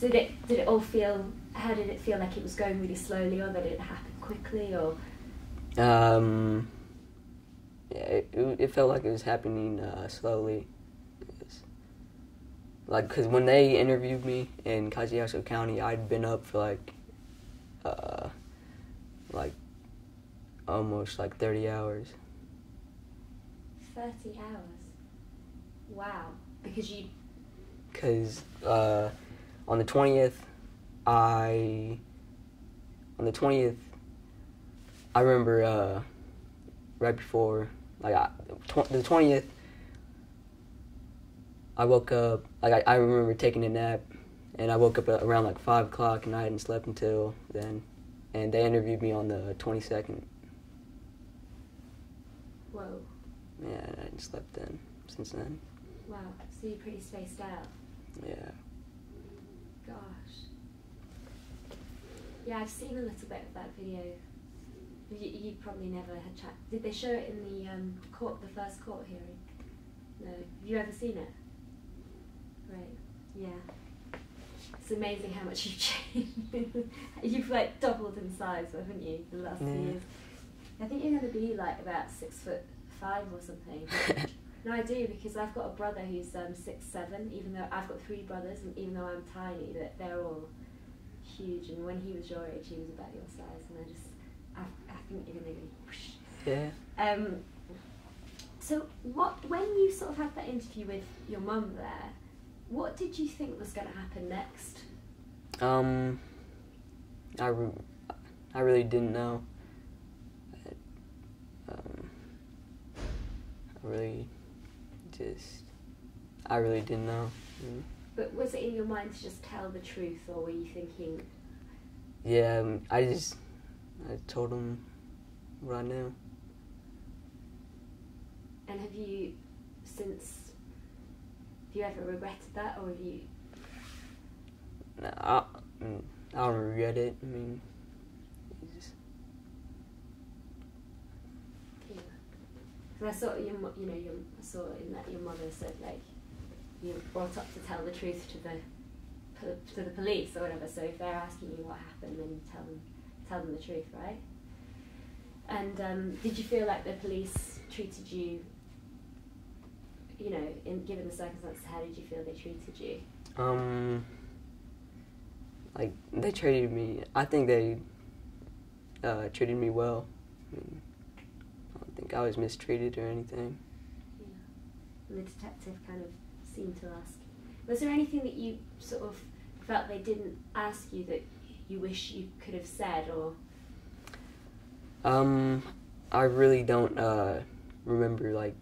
Did it all feel? How did it feel? Like it was going really slowly, or that it happened quickly, or? Yeah, it felt like it was happening slowly. Like, because when they interviewed me in Kosciusko County, I'd been up for like almost like 30 hours. 30 hours? Wow. Because you... Because on the 20th, I remember right before, like, the 20th, I woke up, like, I remember taking a nap, and I woke up at around, like, 5 o'clock, and I hadn't slept until then, and they interviewed me on the 22nd. Whoa. Yeah, and I hadn't slept then, since then. Wow, so you're pretty spaced out. Yeah. Gosh. Yeah, I've seen a little bit of that video. You probably never had chat. Did they show it in the court, the first court hearing? No. Have you ever seen it? Right. Yeah. It's amazing how much you've changed. You've like doubled in size, haven't you, the last few years? I think you're going to be like about 6'5" or something. No, I do, because I've got a brother who's 6'7", even though I've got 3 brothers, and even though I'm tiny, that they're all huge. And when he was your age, he was about your size, and I think you're going to go whoosh. Yeah. So when you sort of had that interview with your mum there, what did you think was going to happen next? I really didn't know. I really didn't know. Mm. But was it in your mind to just tell the truth, or were you thinking? Yeah, I told them what I knew. And have you since? Have you ever regretted that, or have you? No, I don't regret it. I mean, I saw I saw in that your mother said, like, you were brought up to tell the truth to the police or whatever. So if they're asking you what happened, then you tell them the truth, right? And did you feel like the police treated you? You know, given the circumstances, how did you feel they treated you? Like they treated me. I think they treated me well. I mean, I was mistreated or anything. Yeah. And the detective kind of seemed to ask. Was there anything that you sort of felt they didn't ask you that you wish you could have said, or? I really don't remember like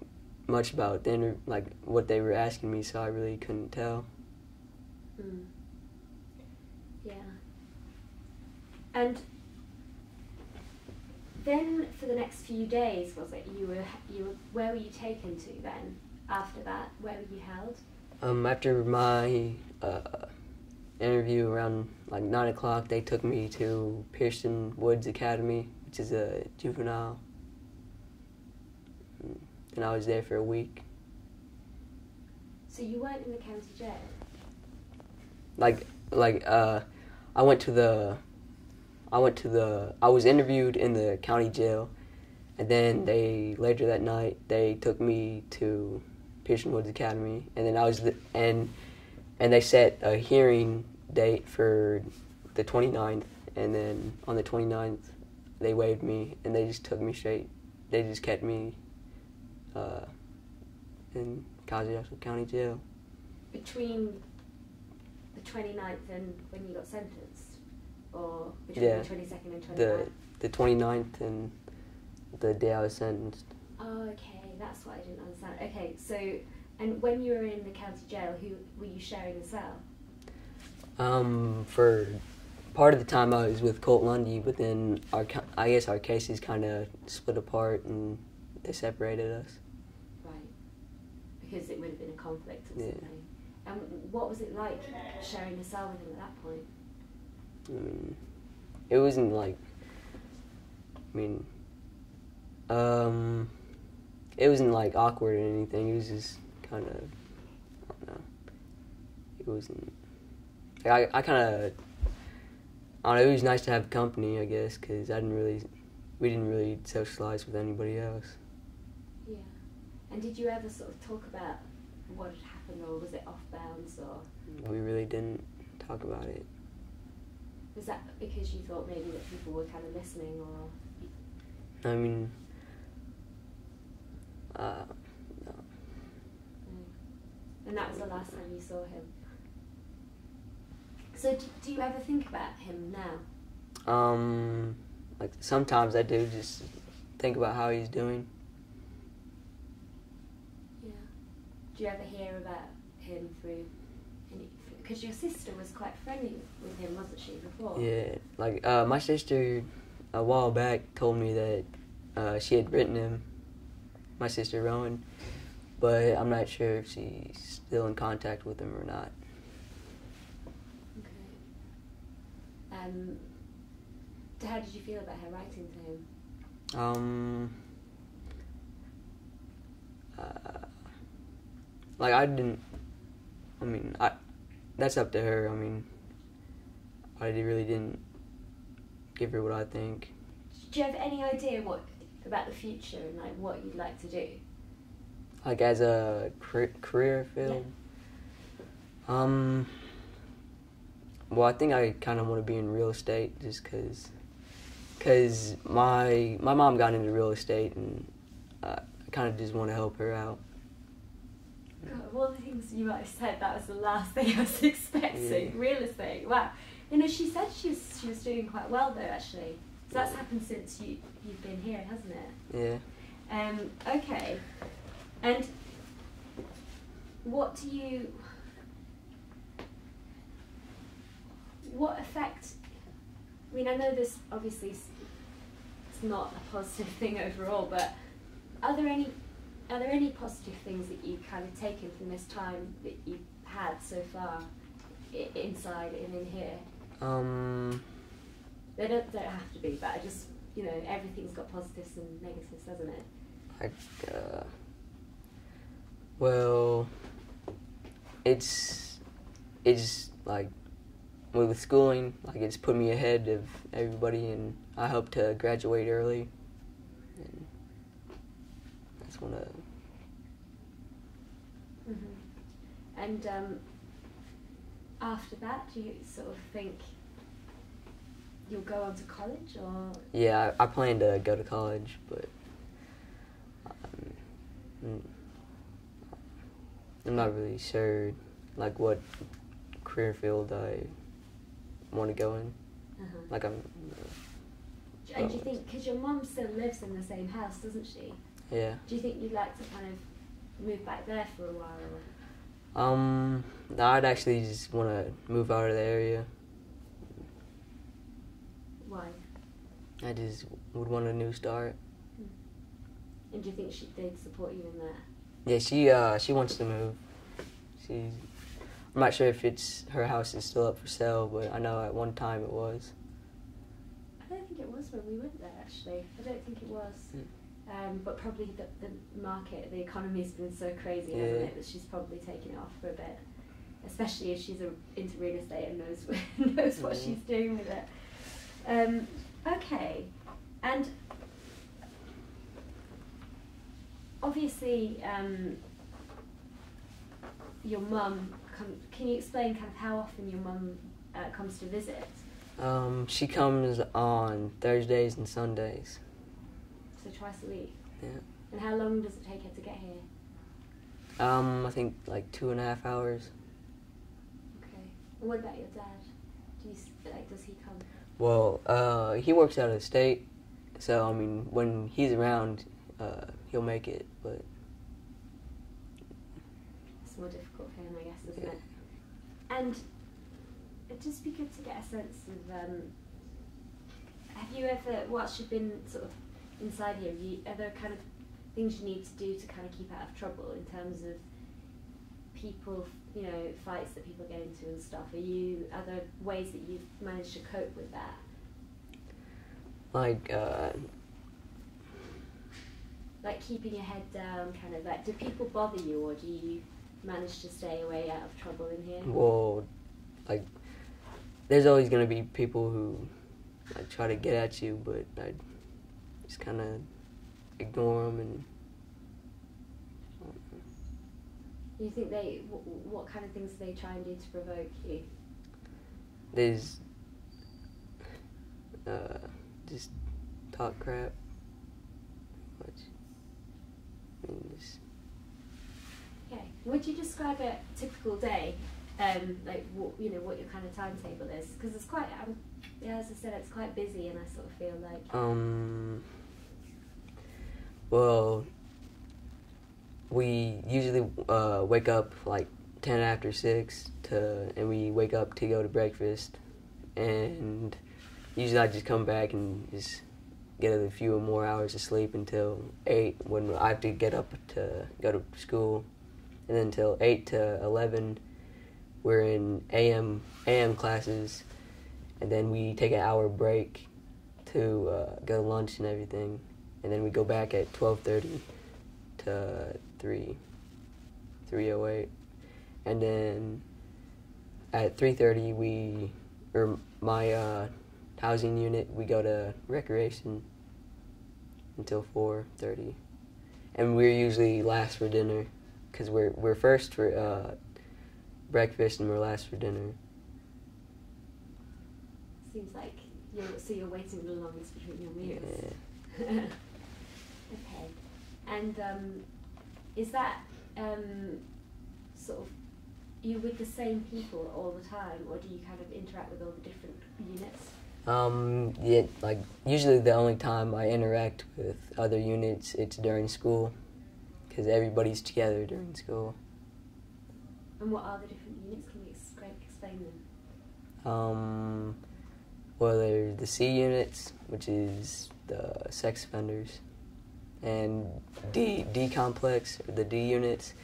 much about like what they were asking me, so I really couldn't tell. Mm. Yeah. And then for the next few days, was it where were you taken to then? After that, where were you held? After my interview around like 9 o'clock, they took me to Pearson Woods Academy, which is a juvenile, and I was there for a week. So you weren't in the county jail? I went to the. I was interviewed in the county jail, and then later that night, they took me to Pearson Woods Academy, and then and they set a hearing date for the 29th, and then on the 29th, they waived me, and they just took me straight, they just kept me in Kosciusko County Jail. Between the 29th and when you got sentenced? Or between the 22nd and 29th? The 29th and the day I was sentenced. Oh, okay, that's what I didn't understand. Okay, so, and when you were in the county jail, who were you sharing the cell? For part of the time I was with Colt Lundy, but then I guess our cases kind of split apart and they separated us. Right, because it would have been a conflict or something. And what was it like sharing the cell with him at that point? I mean, it wasn't like, it wasn't like awkward or anything. It was just kind of, I don't know. It wasn't, I kind of, I don't know, it was nice to have company, I guess, because we didn't really socialize with anybody else. Yeah. And did you ever sort of talk about what had happened, or was it off bounds, or? We really didn't talk about it. Was that because you thought maybe that people were kind of listening, or? I mean, no. And that was the last time you saw him? So do you ever think about him now? Like, sometimes I do just think about how he's doing. Yeah. Do you ever hear about him through any... Because your sister was quite friendly with him, wasn't she, before? Yeah, like, my sister, a while back, told me that she had written him, my sister Rowan, but I'm not sure if she's still in contact with him or not. Okay. How did you feel about her writing to him? Like, I didn't... I mean, that's up to her. I mean, I really didn't give her what I think. Do you have any idea about the future and, like, what you'd like to do? Like, as a career field? Yeah. Well, I think I kind of want to be in real estate, just because my mom got into real estate, and I kind of just want to help her out. God, of all the things you might have said, that was the last thing I was expecting. Yeah. Real estate, wow. You know, she said she was doing quite well, though, actually. So that's happened since you've been here, hasn't it? Yeah. Okay. And what effect... I mean, I know this, obviously, it's not a positive thing overall, but are there any positive things that you've kind of taken from this time that you've had so far, inside and in here? They don't have to be, but I just, you know, everything's got positives and negatives, doesn't it? Like, well, it's like, with schooling, like, it's put me ahead of everybody, and I hope to graduate early. And that's one of them. Mm-hmm. And after that, do you sort of think you'll go on to college, or...? Yeah, I plan to go to college, but I'm not really sure, like, what career field I want to go in. Uh-huh. Like, I'm... and do you think, because your mum still lives in the same house, doesn't she? Yeah. Do you think you'd like to kind of move back there for a while? Or? No, I'd actually just want to move out of the area. Why? I just would want a new start. And do you think they'd support you in that? Yeah, she wants to move. I'm not sure if her house is still up for sale, but I know at one time it was. I don't think it was when we went there, actually. I don't think it was. Mm. But probably the market, the economy's been so crazy, hasn't it, that she's probably taken it off for a bit. Especially if she's into real estate and knows what she's doing with it. Okay. And obviously, your mum... Can you explain kind of how often your mum comes to visit? She comes on Thursdays and Sundays. So twice a week? Yeah. And how long does it take her to get here? I think like 2.5 hours. Okay. And what about your dad? Does he come? Well, he works out of state, so, I mean, when he's around, he'll make it, but... It's more difficult for him, I guess, isn't it? And it'd just be good to get a sense of, have you ever, whilst you've been sort of inside here, are there kind of things you need to do to kind of keep out of trouble in terms of people, you know, fights that people get into and stuff? Are there ways that you've managed to cope with that? Like, like keeping your head down, kind of like, do people bother you, or do you manage to stay away out of trouble in here? Well, like, there's always going to be people who like, try to get at you, but I just kind of ignore them. And you think they, what kind of things do they try and do to provoke you? There's just talk crap. Much. I mean, just... Okay. Would you describe a typical day, like what, you know, what your kind of timetable is? Because it's quite, yeah, as I said, it's quite busy, and I sort of feel like. Well, we usually wake up like 10 after 6 and we wake up to go to breakfast, and usually I just come back and just get a few more hours of sleep until 8 when I have to get up to go to school, and then until 8 to 11 we're in AM classes, and then we take an hour break to go to lunch and everything, and then we go back at 12:30 to 3:08. And then at 3:30, my housing unit, we go to recreation until 4:30, and we're usually last for dinner, because we're first for breakfast and we're last for dinner. Seems like you're waiting the longest between your meals. Yeah. Okay, and is that sort of? You with the same people all the time, or do you kind of interact with all the different units? Yeah, like usually the only time I interact with other units, it's during school, because everybody's together during school. And what are the different units? Can you explain them? Well, there's the C units, which is the sex offenders, and D complex, or the D units.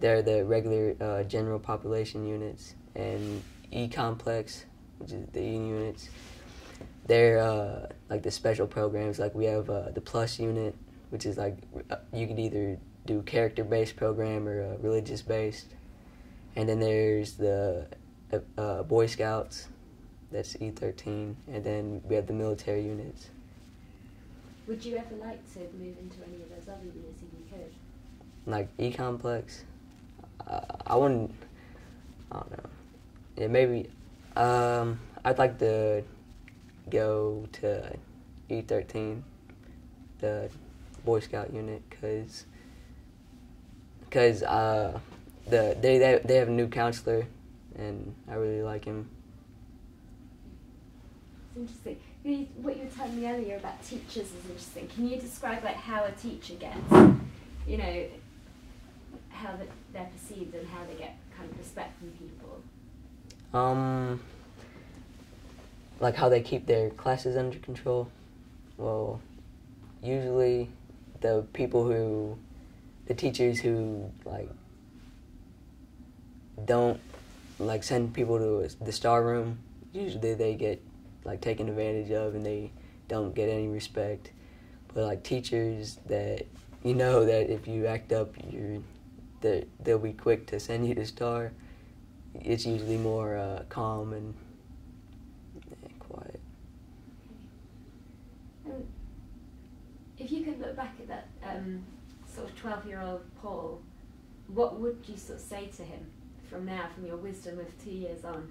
They're the regular general population units, and E-complex, which is the E units. They're like the special programs. Like we have the PLUS unit, which is like you could either do character-based program or religious-based. And then there's the Boy Scouts, that's E-13, and then we have the military units. Would you ever like to move into any of those other units if you could? Like E-complex? I wouldn't, I don't know. Yeah, maybe, I'd like to go to E-13, the Boy Scout unit, because they have a new counselor, and I really like him. It's interesting. What you were telling me earlier about teachers is interesting. Can you describe like how a teacher gets, you know, how they're perceived and how they get kind of respect from people? Like how they keep their classes under control. Well, usually the teachers who like don't like send people to the star room, usually they get like taken advantage of and they don't get any respect. But like teachers that you know that if you act up, they'll be quick to send you to star. It's usually more calm and quiet. Okay. If you could look back at that sort of 12-year-old Paul, what would you sort of say to him from now, from your wisdom of 2 years on?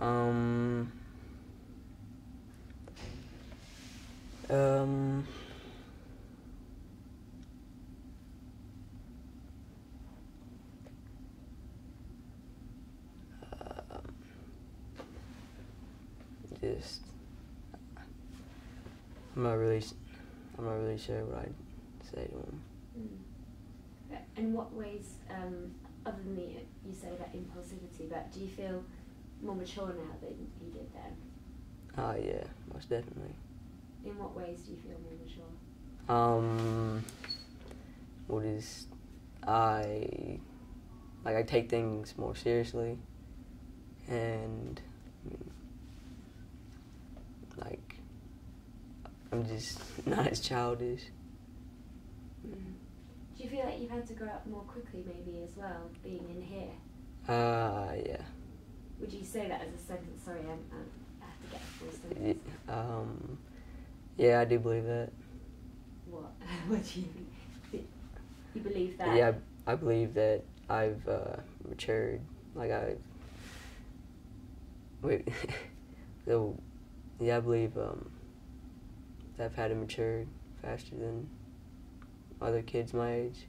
I'm not really sure what I'd say to him. Mm. In what ways, other than you said about impulsivity, but do you feel more mature now than you did then? Ah, yeah, most definitely. In what ways do you feel more mature? I take things more seriously, and. I mean, like, I'm just not as childish. Mm. Do you feel like you've had to grow up more quickly, maybe, as well, being in here? Yeah. Would you say that as a sentence? Sorry, I have to get the full sentence. Yeah, I do believe that. What do you think? You believe that? Yeah, I believe that I've matured. Like so yeah, I believe that I've had to mature faster than other kids my age.